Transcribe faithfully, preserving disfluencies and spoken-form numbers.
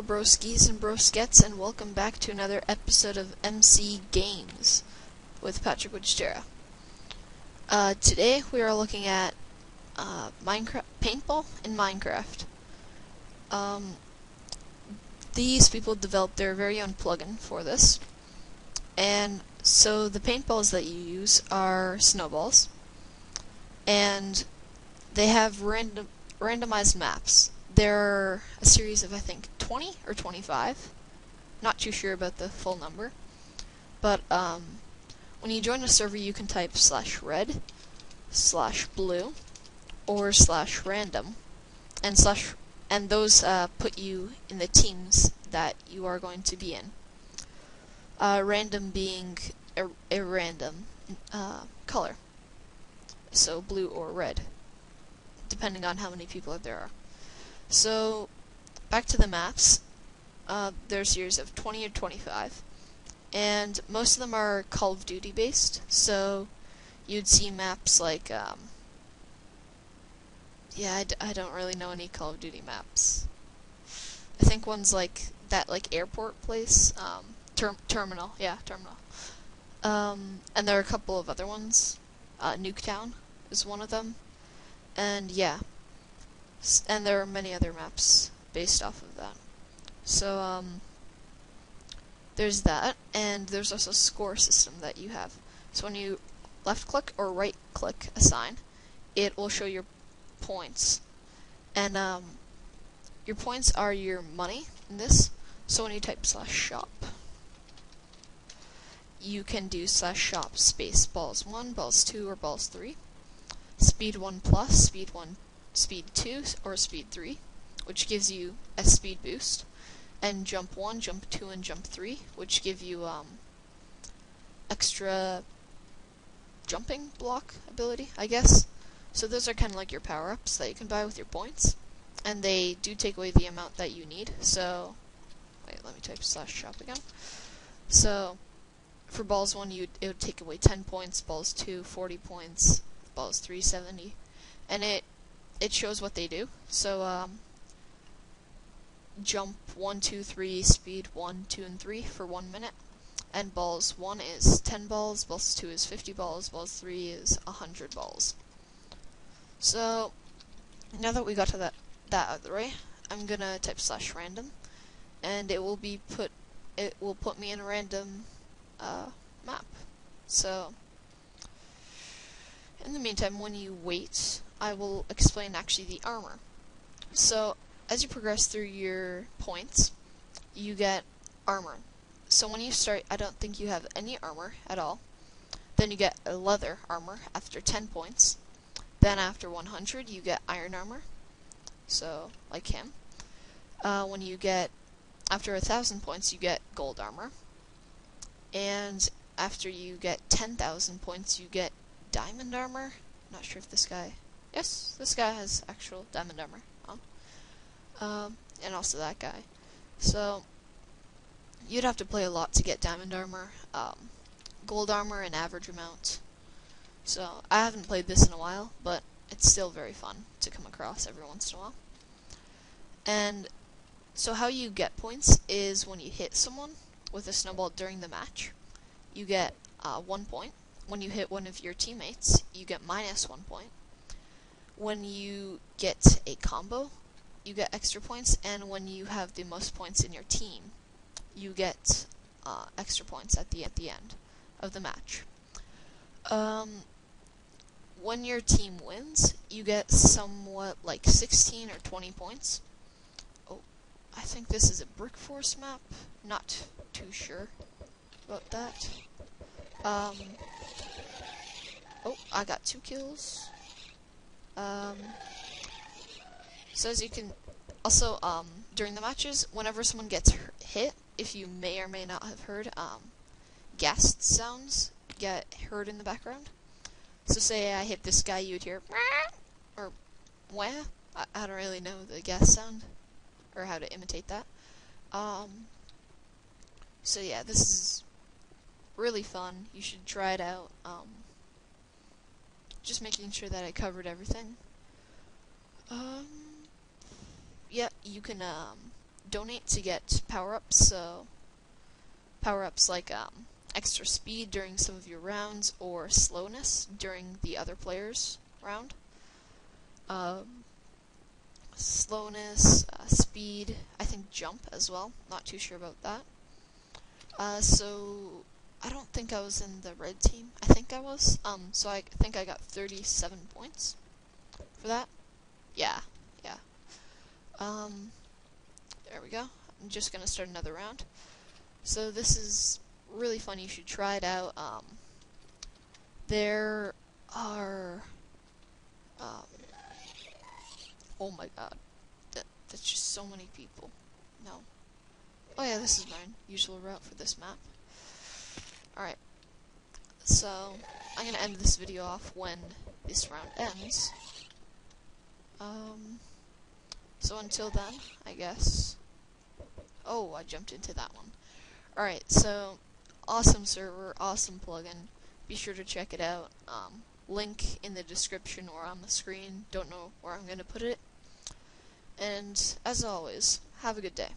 Hello broskies and broskettes, and welcome back to another episode of M C Games with Patrickwojtera. Uh, today we are looking at uh, Minecraft Paintball in Minecraft. Um, these people developed their very own plugin for this, and so the paintballs that you use are snowballs, and they have random randomized maps. There are a series of, I think, twenty or twenty-five. Not too sure about the full number. But um, when you join a server, you can type slash red, slash blue, or slash random, and slash, and those uh, put you in the teams that you are going to be in. Uh, random being a, a random uh, color, so blue or red, depending on how many people there are. So, back to the maps. Uh, there's series of twenty or twenty-five, and most of them are Call of Duty based. So, you'd see maps like, um, yeah, I, d I don't really know any Call of Duty maps. I think one's like that, like airport place, um, ter terminal, yeah, terminal. Um, and there are a couple of other ones. Uh, Nuketown is one of them, and yeah. And there are many other maps based off of that. So, um, there's that, and there's also a score system that you have. So when you left-click or right-click assign, it will show your points. And, um, your points are your money in this. So when you type slash shop, you can do slash shop space balls one, balls two, or balls three. Speed one plus, speed one speed two or speed three, which gives you a speed boost, and jump one, jump two, and jump three, which give you um, extra jumping block ability, I guess. So those are kind of like your power-ups that you can buy with your points, and they do take away the amount that you need. So wait, let me type slash shop again. So for balls one, you it would take away ten points, balls two, forty points, balls three, seventy, and it It shows what they do. So, um, jump one, two, three, speed one, two, and three for one minute. And balls one is ten balls, balls two is fifty balls, balls three is a hundred balls. So, now that we got to that that out of the way, I'm gonna type slash random, and it will be put. It will put me in a random uh, map. So, in the meantime, when you wait, I will explain actually the armor. So as you progress through your points, you get armor. So when you start, I don't think you have any armor at all. Then you get a leather armor after ten points. Then after one hundred, you get iron armor. So like him. Uh, when you get after a thousand points, you get gold armor. And after you get ten thousand points, you get diamond armor. Not sure if this guy. Yes, this guy has actual diamond armor on. Um, and also that guy. So, you'd have to play a lot to get diamond armor. Um, gold armor, an average amount. So, I haven't played this in a while, but it's still very fun to come across every once in a while. And so how you get points is when you hit someone with a snowball during the match, you get uh, one point. When you hit one of your teammates, you get minus one point. When you get a combo, you get extra points, and when you have the most points in your team, you get uh, extra points at the at the end of the match. Um, when your team wins, you get somewhat like sixteen or twenty points. Oh, I think this is a Brick Force map. Not too sure about that. Um, oh, I got two kills. Um, so as you can, also, um, during the matches, whenever someone gets hit, if you may or may not have heard, um, gas sounds get heard in the background. So say I hit this guy, you would hear, or wah, I, I don't really know the gas sound, or how to imitate that. Um, so yeah, this is really fun, you should try it out. um, Just making sure that I covered everything. Um, yeah, you can um, donate to get power-ups, so power-ups like um, extra speed during some of your rounds or slowness during the other player's round. Um, slowness, uh, speed, I think jump as well, not too sure about that. Uh, so, I don't think I was in the red team, I think I was, um, so I think I got thirty-seven points for that. Yeah, yeah. Um, there we go. I'm just gonna start another round. So this is really fun, you should try it out. Um, there are, um, oh my god, that, that's just so many people. No. Oh yeah, this is mine. Usual route for this map. Alright. So, I'm gonna end this video off when this round ends. Um, so until then, I guess. Oh, I jumped into that one. Alright, so, awesome server, awesome plugin. Be sure to check it out. Um, link in the description or on the screen. Don't know where I'm gonna put it. And, as always, have a good day.